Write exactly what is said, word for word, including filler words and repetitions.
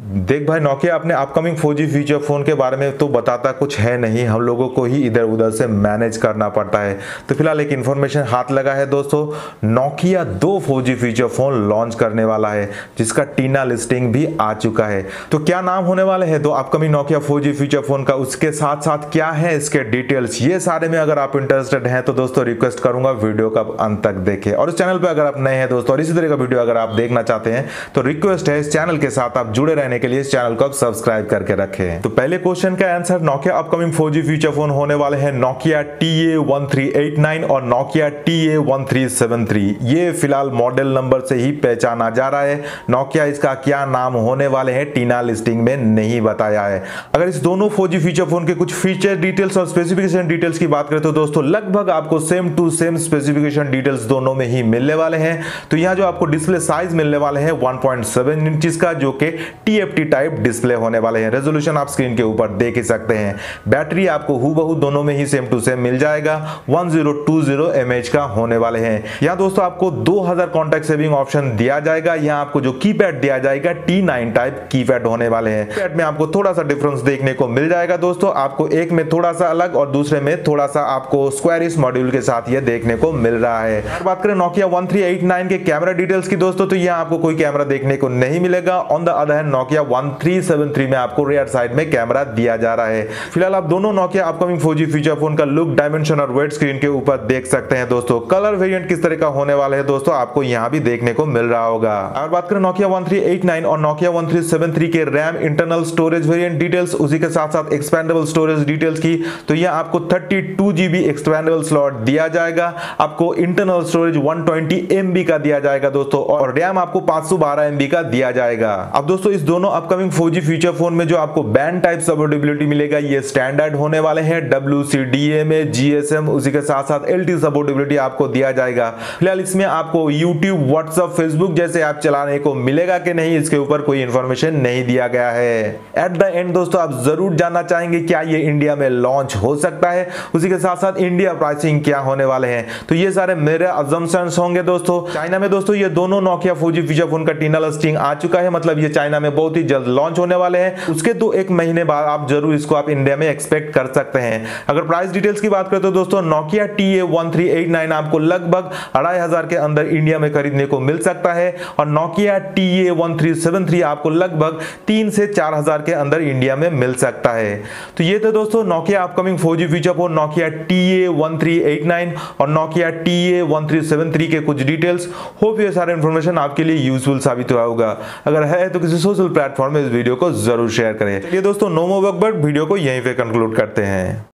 देख भाई, नोकिया अपने upcoming four G future phone के बारे में तो बताता कुछ है नहीं, हम लोगों को ही इधर उधर से मैनेज करना पड़ता है। तो फिलहाल एक इन्फॉर्मेशन हाथ लगा है दोस्तों, नोकिया दो four G future phone launch करने वाला है जिसका टीना लिस्टिंग भी आ चुका है। तो क्या नाम होने वाले है दो upcoming Nokia four G future phone का, उसके साथ साथ क्या है इसके डिटेल्स, ये सारे में अगर आप इंटरेस्टेड हैं तो दोस्तों रिक्वेस्ट करूँगा वीडियो का अंत तक देखें। और इस चैनल पर अगर आप नए हैं दोस्तों और इसी तरह का वीडियो अगर आप देखना चाहते हैं तो रिक्वेस्ट है इस चैनल के साथ आप जुड़े के लिए इस चैनल को आप सब्सक्राइब करके रखें। तो पहले क्वेश्चन का answer, Nokia upcoming four G future phone होने वाले हैं Nokia T A one three eight nine और Nokia T A one three seven three, ये फिलहाल मॉडल नंबर से ही पहचाना जा रहा है। नोकिया इसका क्या नाम होने वाले हैं टीना लिस्टिंग में नहीं बताया है। अगर इस दोनों फोर जी फ्यूचर फोन के कुछ फीचर डिटेल्स और स्पेसिफिकेशन डिटेल्स की बात करें तो दोस्तों लगभग आपको same to same specification details दोनों में ही मिलने वाले हैं। तो यहाँ जो आपको डिस्प्ले साइज मिलने वाले हैं वन पॉइंट सेवन इंचेस का, जो कि T F T type display होने वाले हैं। रेजोल्यूशन आप स्क्रीन के ऊपर देख ही सकते हैं। बैटरी आपको हूबहू दोनों में ही सेम टू सेम मिल जाएगा, वन थाउजेंड ट्वेंटी एमएच का होने वाले हैं। यहाँ दोस्तों आपको दो हज़ार कॉन्टैक्ट सेविंग ऑप्शन दिया जाएगा। यहाँ आपको जो कीपैड दिया जाएगा टी नाइन टाइप कीपैड होने वाले हैं। कीपैड में आपको थोड़ा सा डिफरेंस देखने को मिल जाएगा दोस्तों, आपको एक में थोड़ा सा अलग और दूसरे में थोड़ा सा आपको स्क्वायरिश मॉड्यूल के साथ यह देखने को मिल रहा है। अगर बात करें Nokia one three eight nine के कैमरा डिटेल्स की दोस्तों, तो यहाँ आपको कोई कैमरा देखने को नहीं मिलेगा। On the other hand Nokia one three seven three में आपको रियर साइड में कैमरा दिया जा रहा है। फिलहाल आप दोनों Nokia upcoming four G future phone का लुक, डायमेंशन और वेट स्क्रीन के ऊपर देख सकते हैं दोस्तों। कलर वेरिएंट किस तरह का होने वाला है दोस्तों, आपको यहाँ भी देखने को मिल रहा होगा। अगर बात करें Nokia one three eight nine और Nokia one three seven three के RAM, internal storage variant details, उसी के साथ साथ एक्सपेंडेबल स्टोरेज डिटेल्स की, तो यह आपको thirty two GB expandable slot दिया जाएगा। आपको internal storage one twenty M B का दिया जाएगा दोस्तों और रैम आपको पांच सौ बारह एम बी का दिया जाएगा। अब दोस्तों इस दोनों upcoming four G future phone में जो आपको बैंड टाइप सपोर्टेबिलिटी मिलेगा ये स्टैंडर्ड होने वाले हैं। W C D M A, G S M, उसी के साथ साथ एल टी सपोर्टेबिलिटी आपको दिया जाएगा। फिलहाल इसमें आपको यूट्यूब, व्हाट्सएप, फेसबुक जैसे ऐप चलाने को मिलेगा कि नहीं, इसके ऊपर कोई इंफॉर्मेशन नहीं दिया गया है। एट द एंड दोस्तों आप जरूर जानना चाहेंगे क्या ये इंडिया में लॉन्च हो सकता है, उसी के साथ साथ इंडिया प्राइसिंग क्या होने वाले हैं। तो ये सारे मेरे अजम्पशंस होंगे दोस्तों। चाइना में दोस्तों ये दोनों Nokia four G future phone का टीना लिस्टिंग आ चुका है, मतलब ये चाइना में बहुत ही जल्द लॉन्च होने वाले हैं। उसके तो एक महीने बाद आप जरूर इसको आप इंडिया में एक्सपेक्ट कर सकते हैं। अगर प्राइस डिटेल्स की बात करें तो दोस्तों Nokia T A one three eight nine आपको लगभग अढ़ाई हजार के अंदर इंडिया में खरीदने को मिल सकता है और Nokia T A one three seven three आपको लगभग तीन से चार हजार के अंदर इंडिया में मिल सकता है। तो ये थे दोस्तों Nokia upcoming four G future phone Nokia T A one three eight nine और Nokia T A one three seven three के कुछ डिटेल्स। होप ये सारा इंफॉर्मेशन आपके लिए यूजफुल साबित हुआ होगा। अगर है तो किसी सोशल प्लेटफॉर्म में इस वीडियो को जरूर शेयर करें। ये दोस्तों no more work but video को यहीं पे कंक्लूड करते हैं।